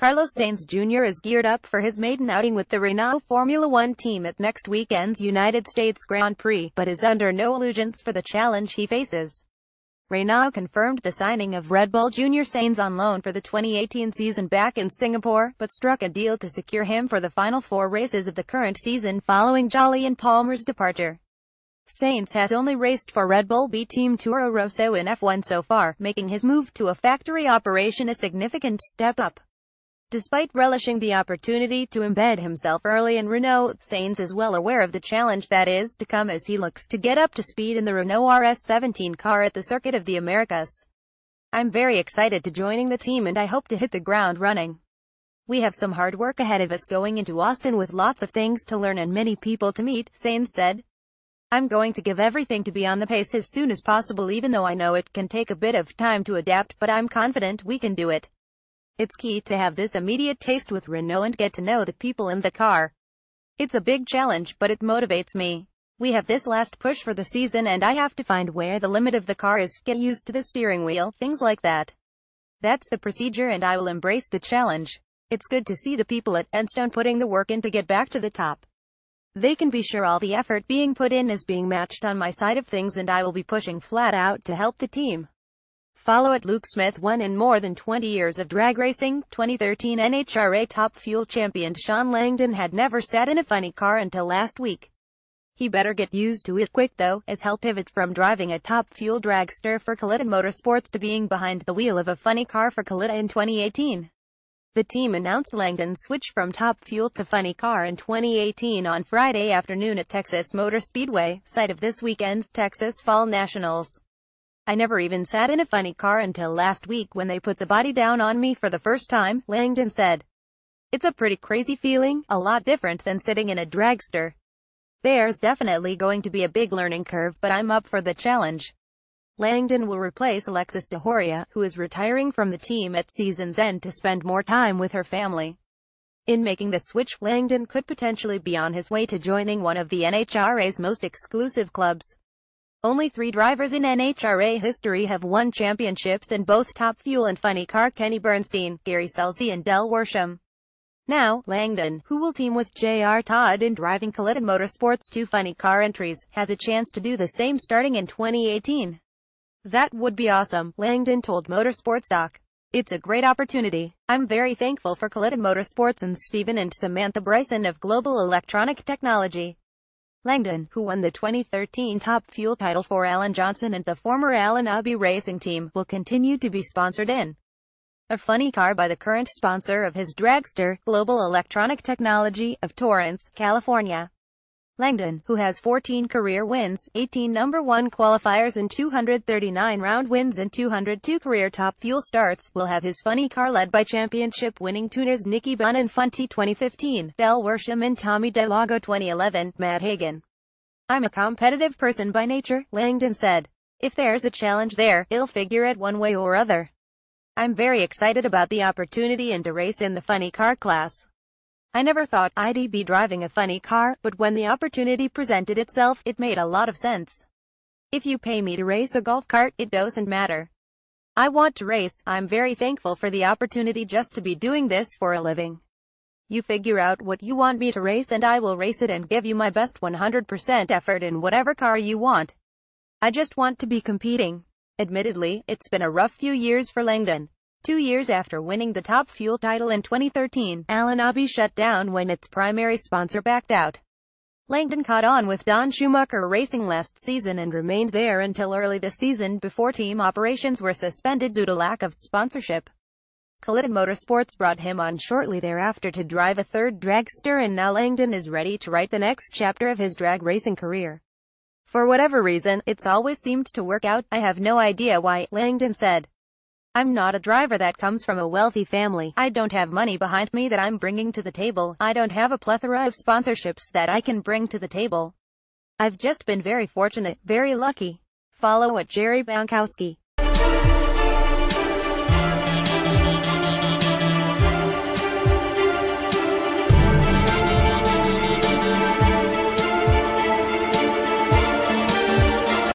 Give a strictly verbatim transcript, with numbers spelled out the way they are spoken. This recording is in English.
Carlos Sainz Junior is geared up for his maiden outing with the Renault Formula One team at next weekend's United States Grand Prix, but is under no illusions for the challenge he faces. Renault confirmed the signing of Red Bull Junior Sainz on loan for the twenty eighteen season back in Singapore, but struck a deal to secure him for the final four races of the current season following Jolly and Palmer's departure. Sainz has only raced for Red Bull B Team Toro Rosso in F one so far, making his move to a factory operation a significant step up. Despite relishing the opportunity to embed himself early in Renault, Sainz is well aware of the challenge that is to come as he looks to get up to speed in the Renault R S seventeen car at the Circuit of the Americas. "I'm very excited to joining the team and I hope to hit the ground running. We have some hard work ahead of us going into Austin with lots of things to learn and many people to meet," Sainz said. "I'm going to give everything to be on the pace as soon as possible, even though I know it can take a bit of time to adapt, but I'm confident we can do it. It's key to have this immediate taste with Renault and get to know the people in the car. It's a big challenge, but it motivates me. We have this last push for the season and I have to find where the limit of the car is, get used to the steering wheel, things like that. That's the procedure and I will embrace the challenge. It's good to see the people at Enstone putting the work in to get back to the top. They can be sure all the effort being put in is being matched on my side of things and I will be pushing flat out to help the team." Follow at Luke Smith won in more than twenty years of drag racing. twenty thirteen N H R A Top Fuel champion Shawn Langdon had never sat in a funny car until last week. He better get used to it quick though, as he'll pivot from driving a Top Fuel dragster for Kalitta Motorsports to being behind the wheel of a funny car for Kalitta in twenty eighteen. The team announced Langdon's switch from Top Fuel to funny car in twenty eighteen on Friday afternoon at Texas Motor Speedway, site of this weekend's Texas Fall Nationals. "I never even sat in a funny car until last week when they put the body down on me for the first time," Langdon said. "It's a pretty crazy feeling, a lot different than sitting in a dragster. There's definitely going to be a big learning curve, but I'm up for the challenge." Langdon will replace Alexis DeJoria, who is retiring from the team at season's end to spend more time with her family. In making the switch, Langdon could potentially be on his way to joining one of the N H R A's most exclusive clubs. Only three drivers in N H R A history have won championships in both Top Fuel and Funny Car: Kenny Bernstein, Gary Selzy and Del Worsham. Now, Langdon, who will team with J R Todd in driving Kalitta Motorsports' two Funny Car entries, has a chance to do the same starting in twenty eighteen. "That would be awesome," Langdon told Motorsports Doc. "It's a great opportunity. I'm very thankful for Kalitta Motorsports and Stephen and Samantha Bryson of Global Electronic Technology." Langdon, who won the twenty thirteen Top Fuel title for Alan Johnson and the former Alan Abbey Racing team, will continue to be sponsored in a funny car by the current sponsor of his dragster, Global Electronic Technology, of Torrance, California. Langdon, who has fourteen career wins, eighteen number one qualifiers and two hundred thirty-nine round wins and two hundred two career Top Fuel starts, will have his funny car led by championship-winning tuners Nicky Bunn and Funty twenty fifteen, Del Worsham and Tommy DeLago twenty eleven, Matt Hagen. "I'm a competitive person by nature," Langdon said. "If there's a challenge there, I'll figure it one way or other. I'm very excited about the opportunity and to race in the funny car class. I never thought I'd be driving a funny car, but when the opportunity presented itself, it made a lot of sense. If you pay me to race a golf cart, it doesn't matter. I want to race. I'm very thankful for the opportunity just to be doing this for a living. You figure out what you want me to race and I will race it and give you my best one hundred percent effort in whatever car you want. I just want to be competing." Admittedly, it's been a rough few years for Langdon. Two years after winning the Top Fuel title in twenty thirteen, Alan Abbey shut down when its primary sponsor backed out. Langdon caught on with Don Schumacher Racing last season and remained there until early this season before team operations were suspended due to lack of sponsorship. Kalitta Motorsports brought him on shortly thereafter to drive a third dragster, and now Langdon is ready to write the next chapter of his drag racing career. "For whatever reason, it's always seemed to work out. I have no idea why," Langdon said. "I'm not a driver that comes from a wealthy family. I don't have money behind me that I'm bringing to the table. I don't have a plethora of sponsorships that I can bring to the table. I've just been very fortunate, very lucky." Follow at Jerry Bankowski.